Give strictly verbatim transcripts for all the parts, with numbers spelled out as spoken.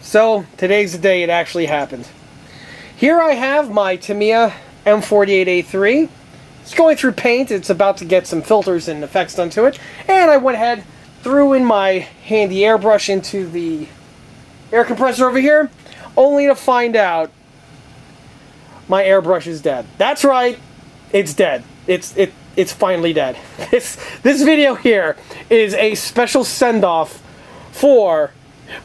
So today's the day it actually happened. Here I have my Tamiya M forty-eight A three. It's going through paint. It's about to get some filters and effects done to it. And I went ahead, threw in my handy airbrush into the air compressor over here, only to find out my airbrush is dead. That's right, it's dead. It's it it's finally dead. This this video here is a special send-off for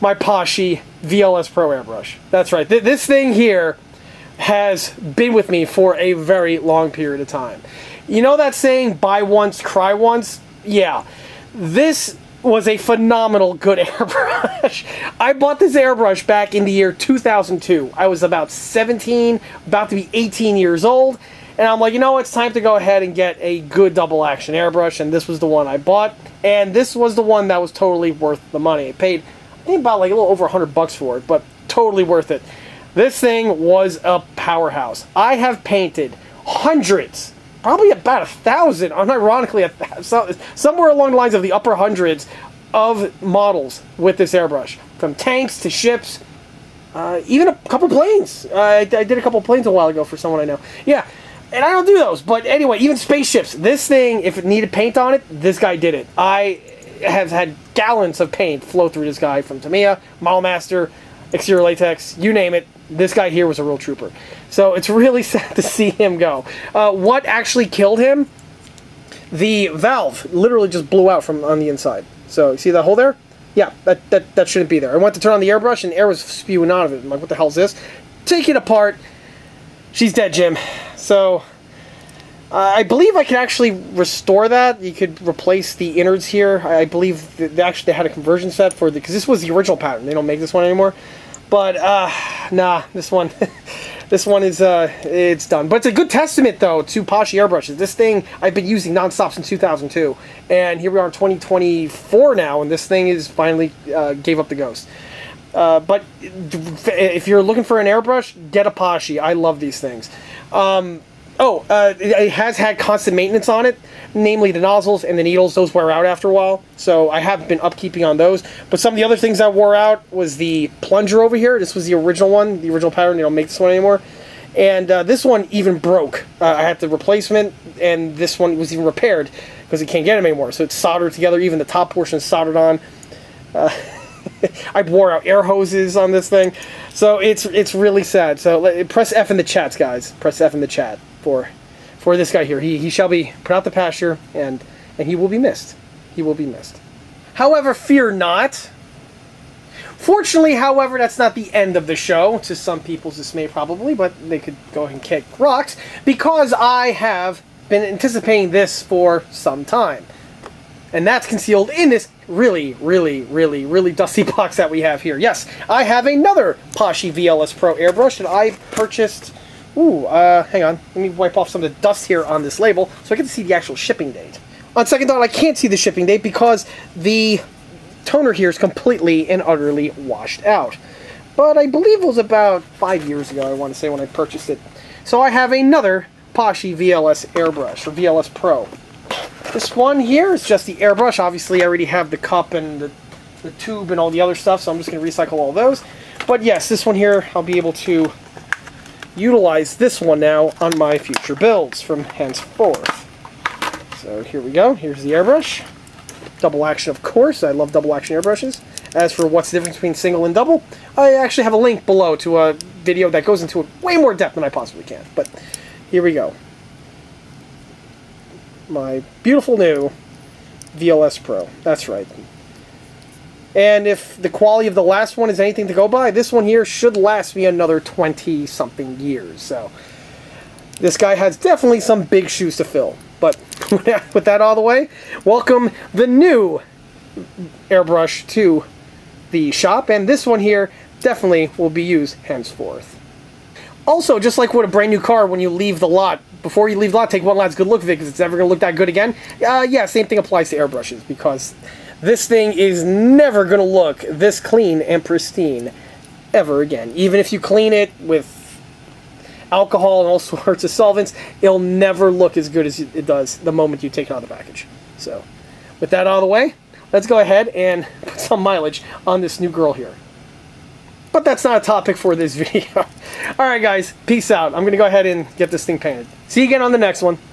my Paasche V L S Pro airbrush. That's right. Th this thing here has been with me for a very long period of time. You know that saying, buy once, cry once? Yeah. This was a phenomenal good airbrush. I bought this airbrush back in the year two thousand two. I was about seventeen, about to be eighteen years old, and I'm like, you know, it's time to go ahead and get a good double action airbrush, and this was the one I bought, and this was the one that was totally worth the money. I paid, I think, about like a little over a hundred bucks for it, but totally worth it. This thing was a powerhouse. I have painted hundreds, probably about a thousand, unironically, a thousand, somewhere along the lines of the upper hundreds of models with this airbrush. From tanks to ships, uh, even a couple planes. Uh, I, I did a couple planes a while ago for someone I know. Yeah, and I don't do those, but anyway, even spaceships. This thing, if it needed paint on it, this guy did it. I have had gallons of paint flow through this guy, from Tamiya, Model Master, Exterior Latex, you name it. This guy here was a real trooper. So it's really sad to see him go. Uh, what actually killed him? The valve literally just blew out from on the inside. So you see that hole there? Yeah, that, that, that shouldn't be there. I went to turn on the airbrush and air was spewing out of it. I'm like, what the hell is this? Take it apart. She's dead, Jim. So uh, I believe I can actually restore that. You could replace the innards here. I, I believe they actually they had a conversion set for the, because this was the original pattern. They don't make this one anymore. But uh, nah, this one, this one is uh, it's done. But it's a good testament though to Paasche airbrushes. This thing I've been using nonstop since two thousand two, and here we are in twenty twenty-four now, and this thing is finally uh, gave up the ghost. Uh, but if you're looking for an airbrush, get a Paasche. I love these things. Um, oh, uh, it has had constant maintenance on it, namely the nozzles and the needles. Those wear out after a while, so I have been upkeeping on those. But some of the other things that wore out was the plunger over here. This was the original one, the original pattern. They don't make this one anymore. And uh, this one even broke. Uh, I had the replacement, and this one was even repaired because you can't get them anymore. So it's soldered together. Even the top portion is soldered on. Uh, I wore out air hoses on this thing, so it's it's really sad. So press F in the chats, guys. Press F in the chat for for this guy here. He he shall be put out the pasture, and and he will be missed. He will be missed. However, fear not. Fortunately, however, that's not the end of the show, to some people's dismay probably, but they could go ahead and kick rocks, because I have been anticipating this for some time. And that's concealed in this really, really, really, really dusty box that we have here. Yes, I have another Paasche V L S Pro airbrush that I purchased. Ooh, uh, hang on. Let me wipe off some of the dust here on this label so I get to see the actual shipping date. On second thought, I can't see the shipping date because the toner here is completely and utterly washed out. But I believe it was about five years ago, I want to say, when I purchased it. So I have another Paasche V L S airbrush, or V L S Pro. This one here is just the airbrush. Obviously, I already have the cup and the, the tube and all the other stuff, so I'm just going to recycle all those. But yes, this one here, I'll be able to utilize this one now on my future builds from henceforth. So here we go. Here's the airbrush. Double action, of course. I love double action airbrushes. As for what's the difference between single and double, I actually have a link below to a video that goes into it way more depth than I possibly can. But here we go. My beautiful new V L S Pro. That's right. And if the quality of the last one is anything to go by, this one here should last me another twenty-something years. So this guy has definitely some big shoes to fill. But with that all the way, welcome the new airbrush to the shop. And this one here definitely will be used henceforth. Also, just like with a brand new car, when you leave the lot, before you leave the lot, take one last good look at it because it's never going to look that good again. Uh, yeah, same thing applies to airbrushes, because this thing is never going to look this clean and pristine ever again. Even if you clean it with alcohol and all sorts of solvents, it'll never look as good as it does the moment you take it out of the package. So, with that out of the way, let's go ahead and put some mileage on this new girl here. but that's not a topic for this video. All right, guys, peace out. I'm gonna go ahead and get this thing painted. See you again on the next one.